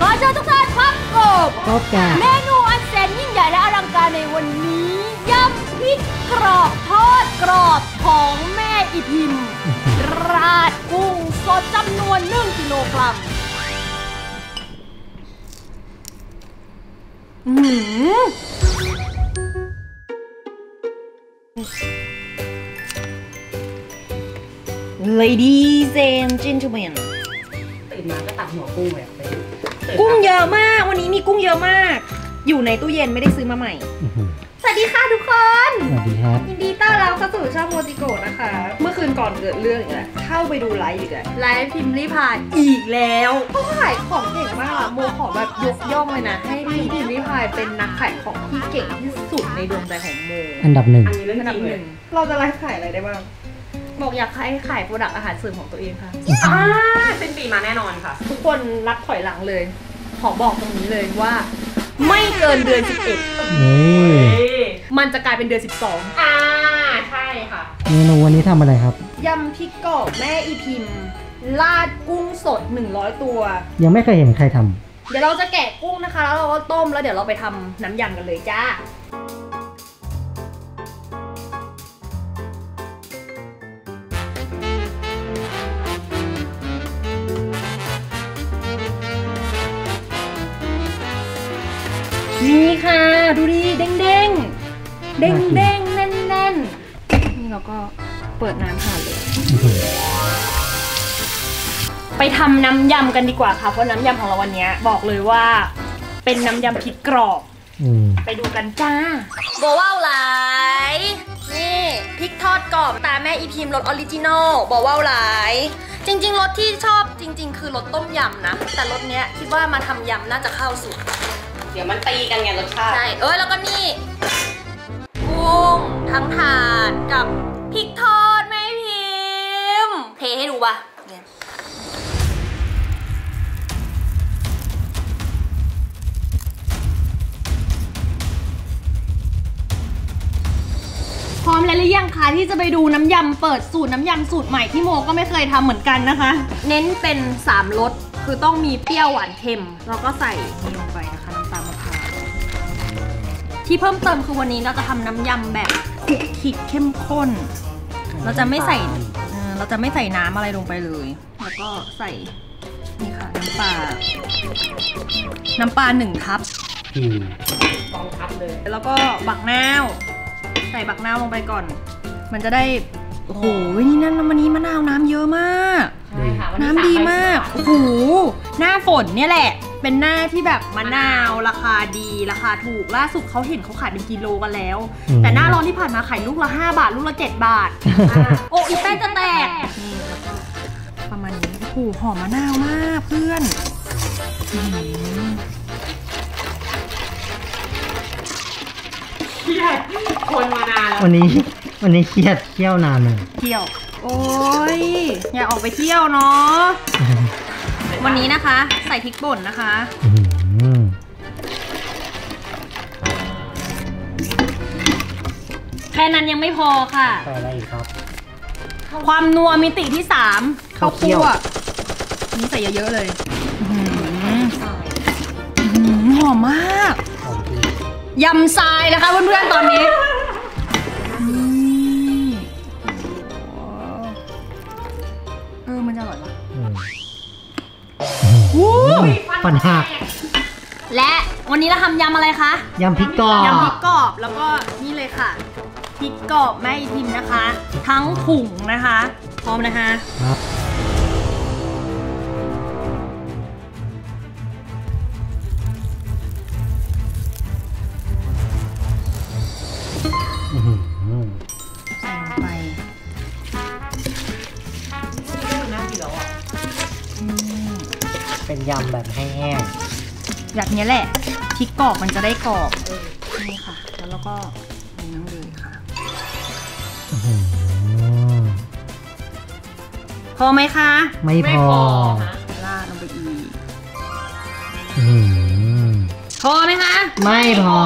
ขอเชิญทุกท่านพบกับเมนูอันแสนยิ่งใหญ่และอลังการในวันนี้ยำพริกกรอบทอดกรอบของแม่อีพิมราดกุ้งสดจำนวน1 กิโลกรัมLadies and gentlemen ตื่นมาก็ตักหัวกุ้งแบบกุ้งเยอะมากวันนี้มีกุ้งเยอะมากอยู่ในตู้เย็นไม่ได้ซื้อมาใหม่สวัสดีค่ะทุกคนสวัสดีครับยินดีต้อนรับเข้าสู่ช่องโมจิโกะนะคะเมื่อคืนก่อนเกิดเรื่องอีกแล้วเข้าไปดูไลฟ์อีกแล้วไลฟ์พิมพ์ริพายอีกแล้วเขาขายของเก่งมากอะโมขอแบบยกย่องเลยนะให้พิมพ์ริพายเป็นนักขายของที่เก่งที่สุดในดวงใจของโมอันดับ 1อันดับ 1เราจะไลฟ์ขายอะไรได้บ้างบอกอยากให้ขายโปรดักต์อาหารเสริมของตัวเองค่ะเป็นปีมาแน่นอนค่ะทุกคนรับถอยหลังเลยขอบอกตรงนี้เลยว่าไม่เกินเดือน11มันจะกลายเป็นเดือน12ใช่ค่ะเมนูวันนี้ทำอะไรครับยำพริกกรอบแม่อีพิมราดกุ้งสด100 ตัวยังไม่เคยเห็นใครทำเดี๋ยวเราจะแกะกุ้งนะคะแล้วเราก็ต้มแล้วเดี๋ยวเราไปทำน้ำยำกันเลยจ้านี่ค่ะดูดิเด้งๆเด้งๆแน่นๆนี่เราก็เปิดน้ำค่ะเลยไปทำน้ำยำกันดีกว่าค่ะเพราะน้ำยำของเราวันนี้บอกเลยว่าเป็นน้ำยำพริกกรอบไปดูกันจ้าโบว้าวไหลนี่พริกทอดกรอบตาแม่อีพิมรสออริจินอลโบว้าวไหลจริงๆรสที่ชอบจริงๆคือรสต้มยำนะแต่รสเนี้ยคิดว่ามาทำยำน่าจะเข้าสุดเดี๋ยวมันตีกันไงรสชาติใช่แล้วก็นี่กุ้งทั้งถาดกับพริกทอดแม่พิมเทให้ดูป่ะพร้อมแล้วหรือยังคะที่จะไปดูน้ำยำเปิดสูตรน้ำยำสูตรใหม่ที่โมก็ไม่เคยทำเหมือนกันนะคะเน้นเป็น3 รสคือต้องมีเปรี้ยวหวานเค็มแล้วก็ใส่ลงไปนะคะน้ำตาลมะพร้าวที่เพิ่มเติมคือวันนี้เราจะทำน้ำยำแบบขุกขิกเข้มข้นเราจะไม่ใส่น้ำอะไรลงไปเลยแล้วก็ใส่นี่ค่ะน้ำปลา1 ทัพ2 ทัพเลยแล้วก็บักนาวใส่บักนาวลงไปก่อนมันจะได้โอ้โหนี่นั่นวันนี้มะนาวน้ำเยอะมากน้ำดีมากโอ้โหหน้าฝนเนี่ยแหละเป็นหน้าที่แบบมะนาวราคาดีราคาถูกล่าสุดเขาเห็นเขาขายเป็นกิโลกันแล้วแต่หน้าร้อนที่ผ่านมาขายลูกละ5 บาทลูกละ7 บาทโอ้อีแป้งจะแตกนี่ประมาณนี้โอ้โหหอมมะนาวมากเพื่อนเครียดคนมานานแล้ววันนี้เครียดเคี่ยวนานเลยเคี่ยวโอ้ยอย่าออกไปเที่ยวเนาะวันนี้นะคะใส่พริกป่นนะคะแค่นั้นยังไม่พอค่ะใส่อะไรอีกครับความนัวมิติที่3ข้าวคั่วนี่ใส่เยอะๆเลยหอมมากยำทรายนะคะเพื่อนๆตอนนี้มันจะอร่อยปะปัญหาและวันนี้เราทำยำอะไรคะยำพริกกรอบแล้วก็นี่เลยค่ะพริกกรอบแม่อีพิมนะคะทั้งถุงนะคะพร้อมนะคะเป็นยำแบบแห้งๆแบบนี้แหละพริกกรอบมันจะได้กรอบนี่ค่ะแล้วก็น้ำเลยค่ะพอไหมคะไม่พอราดลงไปอีกพอไหมคะไม่พอ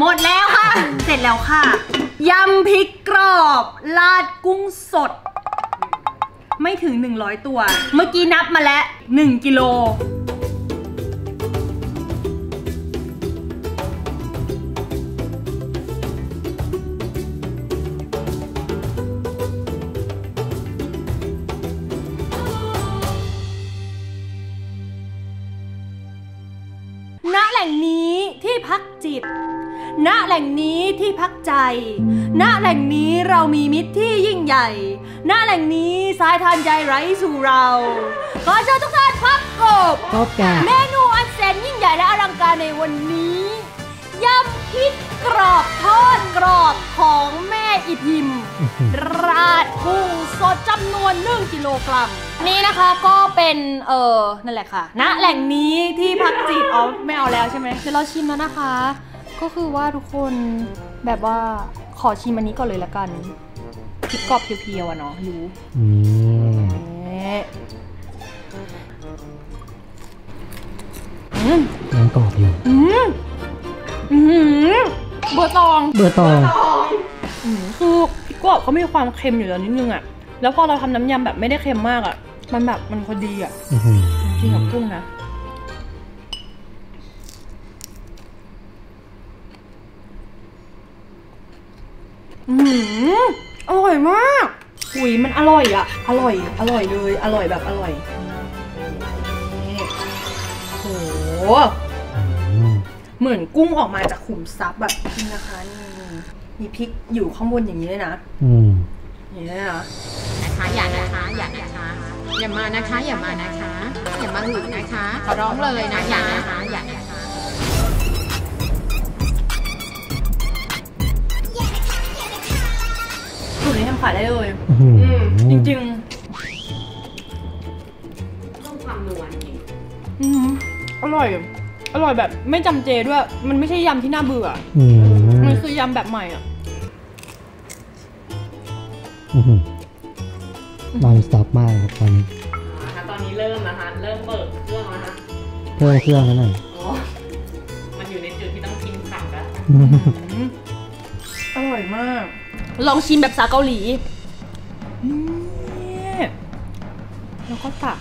หมดแล้วค่ะเสร็จแล้วค่ะยำพริกกรอบราดกุ้งสดไม่ถึง100 ตัวเมื่อกี้นับมาแล้ว1 กิโล แหล่งนี้ที่พักจิต ณ แหล่งนี้ที่พักใจ ณ แหล่งนี้เรามีมิตรที่ยิ่งใหญ่ ณ แหล่งนี้สายทานใจไร้สู่เราขอเชิญทุกท่านพักกบเมนูอันแสนยิ่งใหญ่และอลังการในวันนี้ยำพริกกรอบทอดกรอบของแม่อีพิมราดกุ้งสดจำนวน1 กิโลกรัมนี่นะคะก็เป็นนั่นแหละค่ะณแหล่งนี้ที่พักจิตอ๋อไม่เอาแล้วใช่ไหมเดี๋ยวเราชิมแล้วนะคะก็คือว่าทุกคนแบบว่าขอชิมอันนี้ก่อนเลยละกันพริกกรอบเพียวๆอะเนาะรู้ยังกรอบอยู่เบอร์ตองคือพริกกรอบเขามีความเค็มอยู่แล้วนิดนึงอ่ะแล้วพอเราทำน้ำยำแบบไม่ได้เค็มมากอ่ะมันแบบมันพอดีอ่ะกินกับกุ้งนะอร่อยมากอุ้ยมันอร่อยอ่ะอร่อยเลยอร่อยแบบอร่อยโอ้โหเหมือนกุ้งออกมาจากขุมทรัพย์แบบนี่นะคะมีพริกอยู่ข้างบนอย่างนี้เลยนะอย่างนี้นะอย่ามานะคะอย่ามาหลุดนะคะขอร้องเลยนะอย่านะคะสูตรนี้ทำขายได้เลยจริงๆต้องความนัวนี่อร่อยแบบไม่จำเจด้วยมันไม่ใช่ยำที่น่าเบื่อมันคือยำแบบใหม่อ่ะนอนสต็อปมากครับตอนนี้เริ่มนะคะเริ่มเบิกเครื่องแล้วนะเครื่องแล้วหน่อยมันอยู่ในจุดที่ต้องกินสั่งแล้วอร่อยมากลองชิมแบบสาเกาหลีนี่แล้วก็ตัก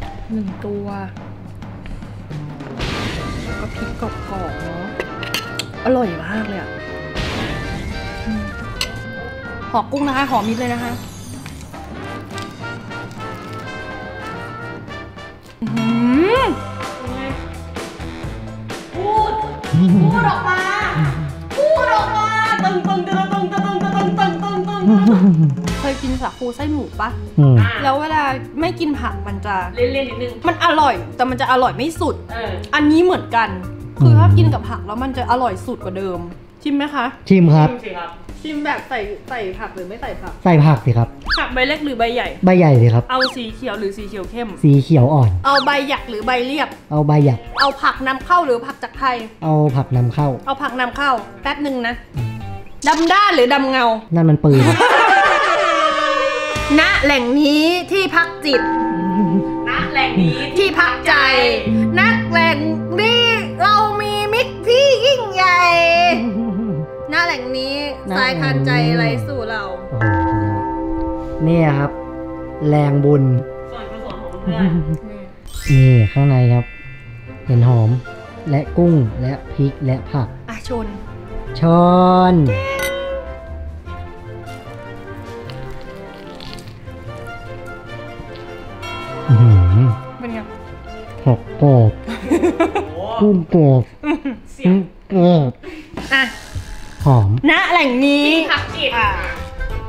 1 ตัวก็พริกกรอบๆเนาะอร่อยมากเลยอ่ะหอกุ้งนะคะหอมิดเลยนะคะพูดออกมาตึงเคยกินสาคูไส้หมูปะแล้วเวลาไม่กินผักมันจะเล่นๆนิดนึงมันอร่อยแต่มันจะอร่อยไม่สุดอันนี้เหมือนกันคือถ้ากินกับผักแล้วมันจะอร่อยสุดกว่าเดิมชิมไหมคะชิมแบบใส่ผักหรือไม่ใส่ผักใส่ผักสิครับผักใบเล็กหรือใบใหญ่ใบใหญ่สิครับเอาสีเขียวหรือสีเขียวเข้มสีเขียวอ่อนเอาใบหยักหรือใบเรียบเอาใบหยักเอาผักนำเข้าหรือผักจากไทยเอาผักนำเข้าแป๊บนึงนะดำด้านหรือดำเงานั่นมันปืนณแหล่งนี้ที่พักจิตณแหล่งนี้ที่พักใจณแหล่งนี้เรามีมิตรที่ยิ่งใหญ่ณแหล่งนี้สายทานใจไหลสู่เราเนี่ยครับแรงบุญส่วนผสมของเนื้อนี่ข้างในครับเห็นหอมและกุ้งและพริกและผักชนเป็นไงผักกรอบกุ้งกรอบหอมณแหล่งนี้ผักจิต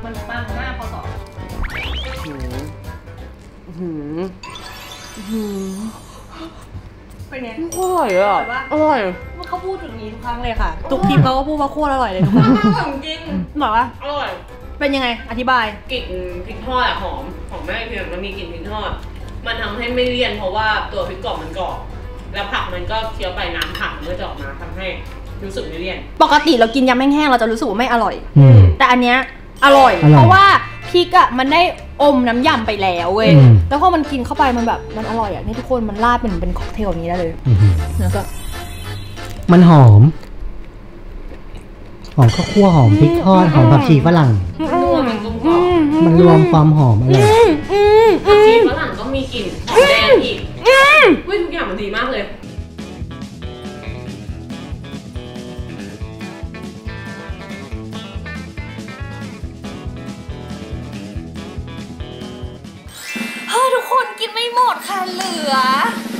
มันปังหน้าพอสองเป็นไงอร่อยอ่ะอร่อยเขาพูดถึงนี้ทุกครั้งเลยค่ะทุกคลิปเขาก็พูดว่าโคตรอร่อยเลยทุกคนจริงหรอวะอร่อยเป็นยังไงอธิบายกลิ่นพริกทอดอะหอมมากเลยมันมีกลิ่นพริกทอดมันทำให้ไม่เลี่ยนเพราะว่าตัวพริกกรอบมันกรอบแล้วผักมันก็เคี้ยวไปน้ำผักมันก็จะออกมาทำให้รู้สึกไม่เลี่ยนปกติเรากินยำแห้งๆเราจะรู้สึกว่าไม่อร่อยแต่อันเนี้ยอร่อยเพราะว่าพริกอะมันได้อมน้ำยำไปแล้วเว้ยแล้วพอมันกินเข้าไปมันแบบมันอร่อยอะนี่ทุกคนมันราดเป็นค็อกเทลนี้ได้เลยแล้วก็มันหอมข้าวคั่วหอมพริกทอดหอมผักชีฝรั่งมันรวมความหอมอะไรผักชีฝรั่งก็มีกลิ่นหอมแดงอีกอุ้ยทุกอย่างมันดีมากเลยเฮ้ยทุกคนกินไม่หมดค่ะเหลือ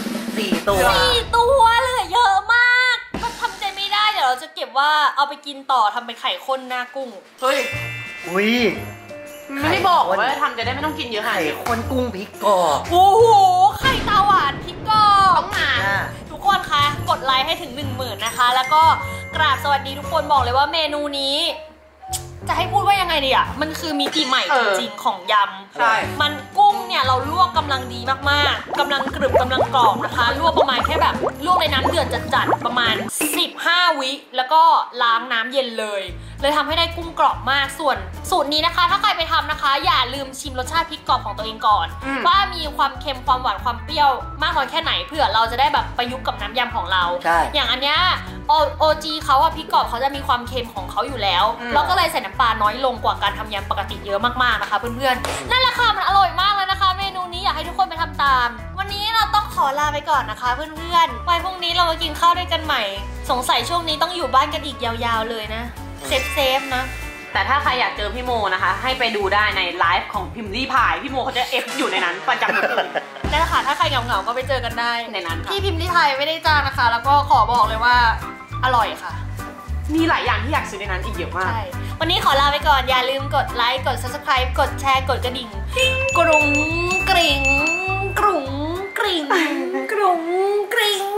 4 ตัวเหลือเยอะ แบบว่าเอาไปกินต่อทำเป็นไข่ข้นหน้ากุ้งเฮ้ยอุ้ยไม่ได้บอกว่าทำจะได้ไม่ต้องกินเยอะไข่ข้นกุ้งพริกกรอบโอ้โหไข่ตาหวานพริกกรอบต้องมาทุกคนคะกดไลค์ให้ถึง 10,000 นะคะแล้วก็กราบสวัสดีทุกคนบอกเลยว่าเมนูนี้จะให้พูดว่ายังไงดีอ่ะมันคือมิติใหม่จริงๆของยำใช่มันกุ้งเนี่ยเราลวกกำลังดีมากๆกำลังกรึบกำลังกรอบนะคะลวกประมาณแค่แบบลวกในน้ำเดือดจัดๆประมาณ15วิแล้วก็ล้างน้ำเย็นเลยทำให้ได้กุ้งกรอบมากส่วนสูตรนี้นะคะถ้าใครไปทำนะคะอย่าลืมชิมรสชาติพริกกรอบของตัวเองก่อนว่ามีความเค็มความหวานความเปรี้ยวมากน้อยแค่ไหนเผื่อเราจะได้แบบประยุกต์กับน้ำยำของเราอย่างอันเนี้ยOG เขาอะพริกกรอบเขาจะมีความเค็มของเขาอยู่แล้วเราก็เลยใส่น้ำปลาน้อยลงกว่าการทำยำปกติเยอะมากๆนะคะเพื่อนๆนั่นแหละค่ะมันอร่อยมากเลยนะคะเมนูนี้อยากให้ทุกคนไปทำตามวันนี้เราต้องขอลาไปก่อนนะคะเพื่อนๆไว้พรุ่งนี้เรามากินข้าวด้วยกันใหม่สงสัยช่วงนี้ต้องอยู่บ้านกันอีกยาวๆเลยนะเซฟนะแต่ถ้าใครอยากเจอพี่โมนะคะให้ไปดูได้ในไลฟ์ของพิมลี่พายพี่โมเขาจะเอฟอยู่ในนั้นประจำเลยนั่นแหละค่ะถ้าใครเหงาๆก็ไปเจอกันได้ในนั้นค่ะที่พิมลี่พายไม่ได้จ้างนะคะแล้วก็ขอบอกเลยว่าอร่อยค่ะมีหลายอย่างที่อยากซื้อในนั้นอีกเยอะมากวันนี้ขอลาไปก่อนอย่าลืมกดไลค์กด subscribe กดแชร์กดกระดิ่งกรุงกริ๋งกรุงกริ๋งกรุงกริ๋ง